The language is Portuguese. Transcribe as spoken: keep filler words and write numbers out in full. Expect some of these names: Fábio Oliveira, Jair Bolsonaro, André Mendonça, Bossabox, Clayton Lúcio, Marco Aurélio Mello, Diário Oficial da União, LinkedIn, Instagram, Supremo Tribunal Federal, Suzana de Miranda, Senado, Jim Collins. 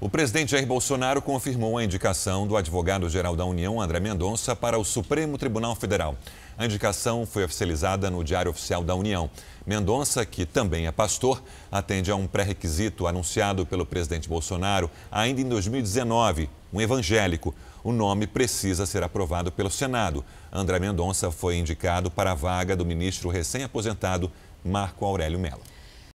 O presidente Jair Bolsonaro confirmou a indicação do advogado-geral da União, André Mendonça, para o Supremo Tribunal Federal. A indicação foi oficializada no Diário Oficial da União. Mendonça, que também é pastor, atende a um pré-requisito anunciado pelo presidente Bolsonaro ainda em dois mil e dezenove, um evangélico. O nome precisa ser aprovado pelo Senado. André Mendonça foi indicado para a vaga do ministro recém-aposentado Marco Aurélio Mello.